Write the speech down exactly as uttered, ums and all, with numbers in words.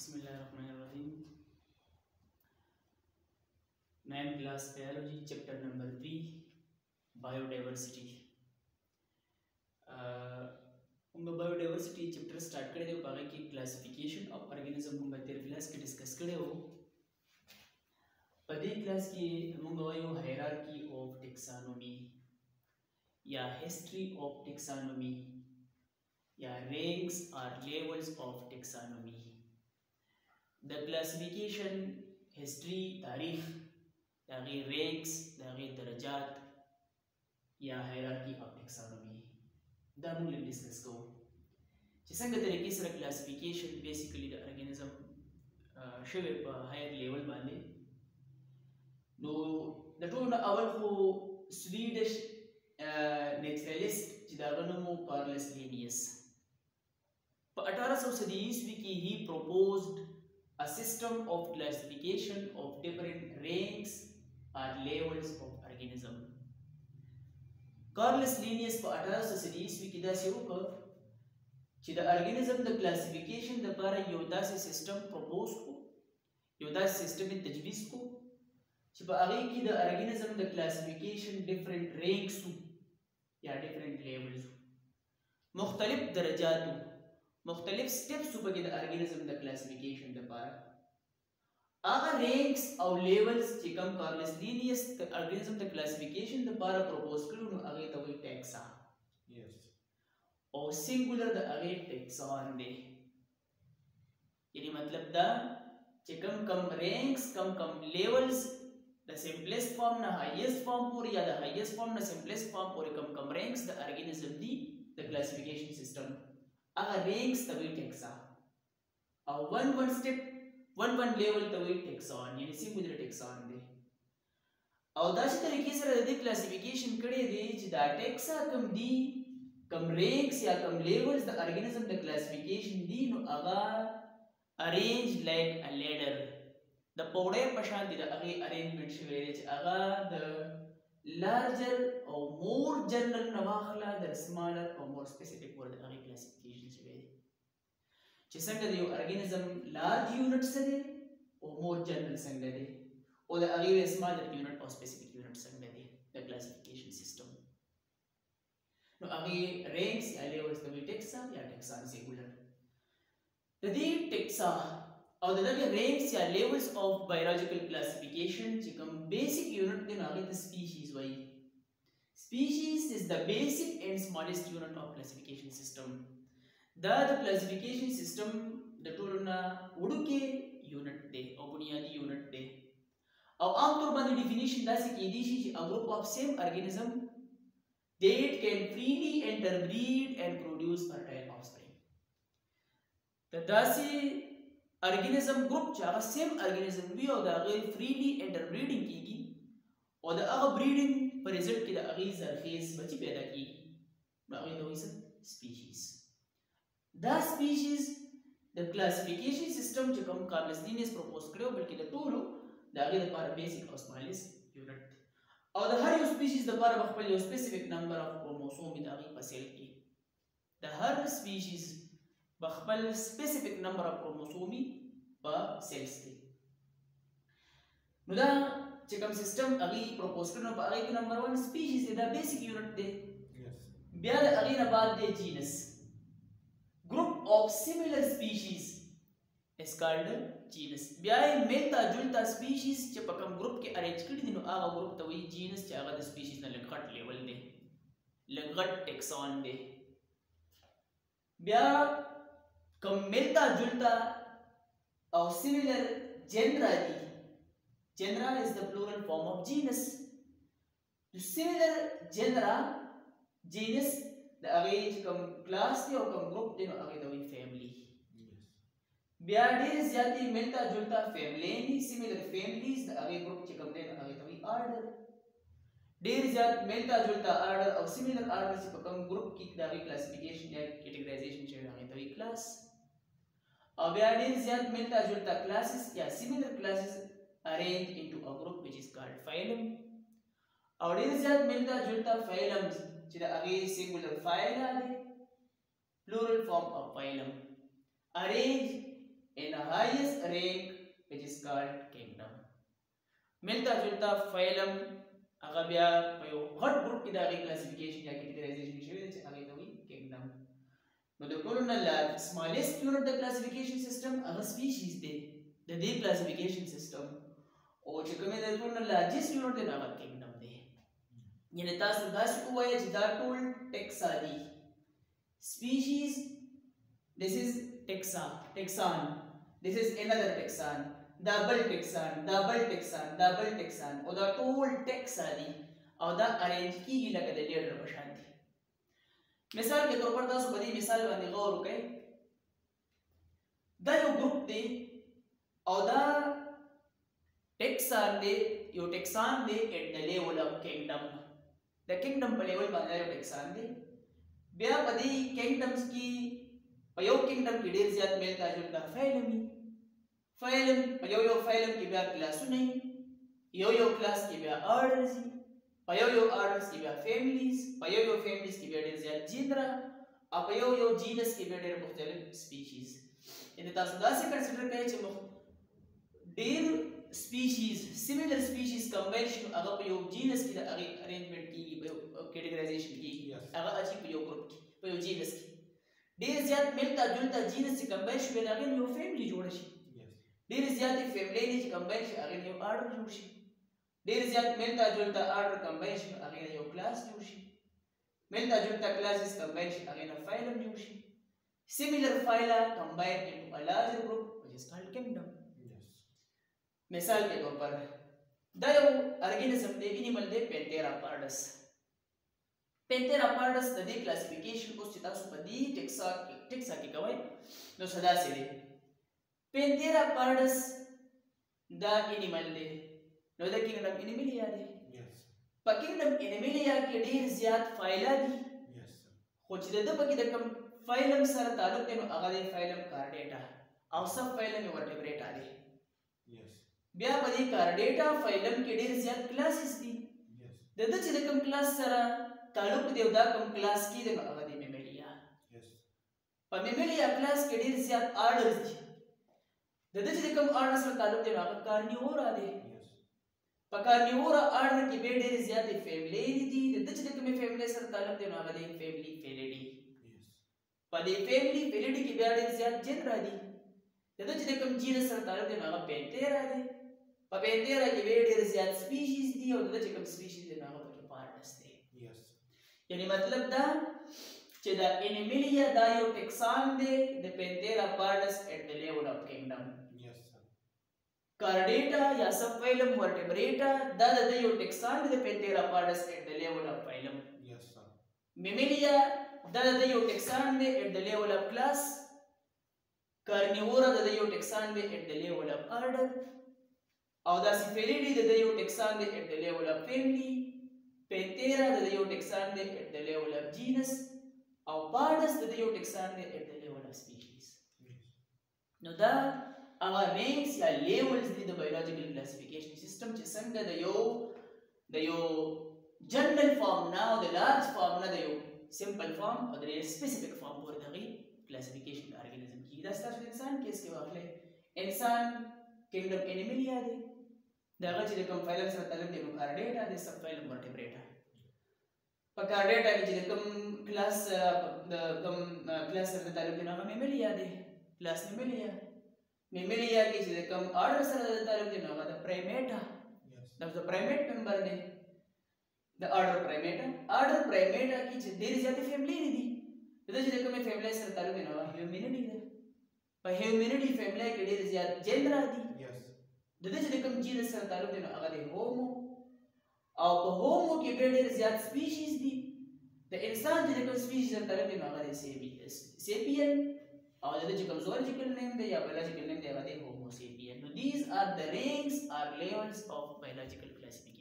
बिस्मिल्लाहिर्रहमानिर्रहीम। Ninth class biology chapter number three biodiversity. हम लोग बायोडाइवर्सिटी चैप्टर स्टार्ट करे थे बाकी की क्लासिफिकेशन ऑफ ऑर्गेनिज्म हम तेरह क्लास के डिस्कस करे हो। पदे क्लास की हम गवायो हायरार्की ऑफ टैक्सोनॉमी या हिस्ट्री ऑफ टैक्सोनॉमी या रैंक्स और लेवल्स ऑफ टैक्सोनॉमी। द क्लासिफिकेशन हिस्ट्री तारीख दागे रैंक्स दागे दर्जात या हायरार्की ऑफ टैक्सोनॉमी दामूल डिस्कस को जिसंग तरीके से क्लासिफिकेशन बेसिकली द ऑर्गेनिज्म शेवे पर हायर लेवल वाले नो द टोन अवर हो स्वीडिश नेचुरलिस्ट जिदागनमो कार्ल लिनियस पर अठारह सौ ईस्वी की ही proposed a system of classification of different ranks or levels of organism. Carl Linnaeus for eighteen hundred ईस्वी की दा शुरू कर कि द organism द classification द पर योदा से system propose को योदा से system में तजवीज़ को जब आगे की द organism द classification different ranks या different levels मुख्तलिफ दर्जातों मुख्तलिफ स्टेप्स ऊपर के द ऑर्गेनिज्म द क्लासिफिकेशन द पारा आगा रैंक्स और लेवल्स जे कम कार्लस लिनियस द ऑर्गेनिज्म द क्लासिफिकेशन द पारा प्रपोज करू आगे तो वही टैक्सा यस और सिंगुलर द आगे टैक्सॉन दे यानी मतलब द जे कम कम रैंक्स कम कम लेवल्स द सिंपलेस्ट फॉर्म ना हाईएस्ट फॉर्म पूरी या द हाईएस्ट फॉर्म ना सिंपलेस्ट फॉर्म पूरी कम कम रैंक्स द ऑर्गेनिज्म दी द क्लासिफिकेशन सिस्टम अगर रैंक्स तभी टैक्सा और one one step one one level तभी टैक्सॉन यानी सिंगुलर टैक्सॉन दे और दास तरीके से रदे क्लासिफिकेशन करे दे जिदा टैक्सा कम दी कम रैंक्स या कम लेवल्स द ऑर्गेनिज्म द क्लासिफिकेशन दी नो अगर अरेंज लाइक अ लैडर द पौड़े पशान दी अगे अरेंजमेंट शवेज अगर द लार्जर और मोर जनरल नवाखला द स्मॉलर और मोर स्पेसिफिक वर्ड अगे क्लासिफिकेशन जिस संग दे ऑर्गेनिज्म लार्ज यूनिट से दे और मोर जनरल संग दे और द अगेन स्मॉलर यूनिट और स्पेसिफिक यूनिट संग दे द क्लासिफिकेशन सिस्टम नो अगेन रैंक्स या लेवल्स तभी टैक्सा या टैक्सा सिंगुलर यदि टैक्सा और द रैंक्स या लेवल्स ऑफ बायोलॉजिकल क्लासिफिकेशन जिकम बेसिक यूनिट दे आगे द species why species is the basic and smallest unit of classification system दा द क्लासिफिकेशन सिस्टम द टोलना उडुके यूनिट दे और बुनियादी यूनिट दे और आम तौर पर डेफिनेशन दा से की दी शी a group of same organism that can freely interbreed and produce fertile offspring द दासी ऑर्गेनिज्म ग्रुप चाहे सेम ऑर्गेनिज्म भी और दागे फ्रीली इंटरब्रीडिंग कीगी और द अगर ब्रीडिंग पर रिजल्ट की द अगी जरखेज बच्चे पैदा की बाकी दो इस species The species, the classification system जो कम कार्ल लिनियस प्रपोज करो बल्कि द टोलो दागे द पार बेसिक और स्मॉलेस्ट यूनिट और द हर स्पीशीज द पार बखपल यो स्पेसिफिक नंबर ऑफ क्रोमोसोम दागे पसेल की द हर स्पीशीज बखपल स्पेसिफिक नंबर ऑफ क्रोमोसोमी ब सेल्स की नुदा चेकम सिस्टम अगी प्रपोज करनो ब अगी नंबर वन स्पीशीज द बेसिक यूनिट दे यस ब्याद अगी न बाद दे genus group of similar species is called genus byae milta julta species che pakam group ke arrange kidi dinu aga group ta wahi genus che aga species na lagat level de lagat taxon de bya kam milta julta or similar genera di genera is the plural form of genus the similar genera genus द अगेज कम class के और कम group देनो अगे दवी family ब्याडे ज्यादा मिलता जुलता फैमिली नहीं सिमिलर फैमिलीज द अगे ग्रुप के कम देनो अगे दवी ऑर्डर डेर ज्यादा मिलता जुलता ऑर्डर और सिमिलर ऑर्डर से कम ग्रुप की दावे क्लासिफिकेशन या कैटेगराइजेशन जो अगे दवी क्लास और ब्याडे ज्यादा मिलता जुलता क्लासेस या similar classes arrange into a group which is called phylum और डेर ज्यादा मिलता जुलता फाइलम्स जिदा अगे सिंगुलर फाइल आदि plural form of phylum arrange in a the highest rank which is called kingdom. मिलता जुलता phylum अगबिया पयो हर ग्रुप की दागी क्लासिफिकेशन या कैटेगराइजेशन शुरू से आगे तोगी किंगडम मतलब कोलोना लैब स्मॉलेस्ट यूनिट द क्लासिफिकेशन सिस्टम अगर स्पीशीज दे द दे क्लासिफिकेशन सिस्टम और जगह में कोलोना लार्जेस्ट यूनिट द नागा किंगडम दे यानी तास दस को है जिदा टोल टेक्सा दी species this is taxa taxon this is another taxon double taxon double taxon double taxon और द टोल taxonomy और द अरेंज की ही लगा दे लेडर बशांती मिसाल के तौर पर दास बड़ी मिसाल बने गौर के द यो ग्रुप दे और द taxon दे यो taxon दे at the level of kingdom द किंगडम पे लेवल बना यो taxon दे ब्या पदी किंगडम्स की पयो किंगडम की ढेर ज्यादा मिलता जुलता फैलमी फाइलम पयोयो फाइलम की ब्या क्लास नहीं योयो क्लास की ब्या ऑर्डर्स पयोयो ऑर्डर्स की ब्या फैमिलीज पयोयो फैमिलीज की ब्या डेर ज्यादा जीनरा और पयोयो जीनस की ब्या डेर मुख्तलिफ स्पीशीज इन तासदा से कंसीडर करें चलो डेर स्पीशीज सिमिलर स्पीशीज कंबेशन अगर पयोयो जीनस की अरेंजमेंट की कैटेगराइजेशन की अगर अच्छी पयोयो ग्रुप की पयोयो जीनस की डेर ज्यादा मिलता जुलता जीनस से कंबेशन में अगर यो फैमिली जोड़ सी देर ज्यादा फैमिलीज कंबेशन अगेन यो आर्डर जोशी देर ज्यादा मिलता जुलता आर्डर कंबेशन अगेन यो क्लास जोशी मिलता जुलता क्लासेस कंबेशन अगेन अ फाइलम जोशी similar phyla combine into a larger group which is called kingdom यस मिसाल के तौर पर द यो ऑर्गेनिज्म दे एनिमल दे पैंथेरा पार्डस पैंथेरा पार्डस द दे क्लासिफिकेशन को चिता सुपदी टेक्सा टेक्सा की कवाई नो सदा से दे पैंथेरा पार्डस द एनिमल दे नो द किंगडम एनिमलिया दे यस प किंगडम एनिमलिया के ढेर ज्यादा फाइला दी यस कुछ दे द प कम फाइलम सर ताल्लुक नो अगले फाइलम कार्डेटा और सब फाइलम वर्टिब्रेटा दे यस ब्या बदी कार्डेटा फाइलम के ढेर ज्यादा क्लासेस दी यस द द च कम क्लास सर ताल्लुक देवदा कम क्लास की दे अगले मेमलिया यस प मेमलिया क्लास के ढेर ज्यादा ऑर्डर्स दी ददे जे कम ऑर्डर से ताल्लुक दे वापस कार्निवोरा दे यस पकार्निवोरा ऑर्डर की बेडे ज्यादा फैमिली दी ददे जे कम फैमिली से ताल्लुक दे वाला दे फैमिली फेलिडी यस पदे फैमिली फेलिडी की बेडे ज्यादा जेनरा दी ददे जे कम जीनस से ताल्लुक दे वाला पैंथेरा दे प पैंथेरा की बेडे ज्यादा स्पीशीज दी और ददे जे कम स्पीशीज दे वाला पर पार्टनर्स थे यस यानी मतलब दा चे द एनिमलिया दायो टेक्सान दे द Panthera pardus at the level of kingdom यस सर कार्डेटा या सब फाइलम वर्टिब्रेटा द द दायो टेक्सान दे द Panthera pardus at the level of phylum यस सर मेमलिया द द दायो टेक्सान दे at the level of class Carnivora द दायो टेक्सान दे at the level of order और द सिफेलिडी द दायो टेक्सान दे at the level of family Panthera the दायो टेक्सान दे at the level of genus How far does the taxon get at the level of species? Yes. Now that our ranks ya levels in the biological classification system, which is the yo, the yo general form now, the large form now, the yo simple form or the specific form for the classification organism. He does that with insan case के वाकले insan kingdom animalia आदि, दागा चीज़ कम phylum से तालुक देखो Chordata आदि सब phylum Vertebrata. पकार्डेटा की जैसे कम क्लास कम क्लास से ताल्लुक ना मेमलिया दे क्लास मेमलिया मेमलिया की जैसे कम ऑर्डर से ताल्लुक ना द प्राइमेटा द द प्राइमेट मेंबर ने द ऑर्डर प्राइमेटा ऑर्डर प्राइमेटा की जैसे देर ज्यादा फैमिली नहीं दी तो जैसे कम फैमिली से ताल्लुक ना ह्यूमैनिटी दे पर ह्यूमैनिटी फैमिली के देर ज्यादा जेनरा दी यस द जैसे कम जीनस से ताल्लुक ना अगर होमो और होमो की बेडे ज्यादा स्पीशीज दी द इंसान जे को स्पीशीज से ताल्लुक ना वाले सेपियन सेपियन और जे को कमजोरिकल नेम दे या बायोलॉजिकल नेम दे वाले होमो सेपियन नो these are the ranks or levels of biological classification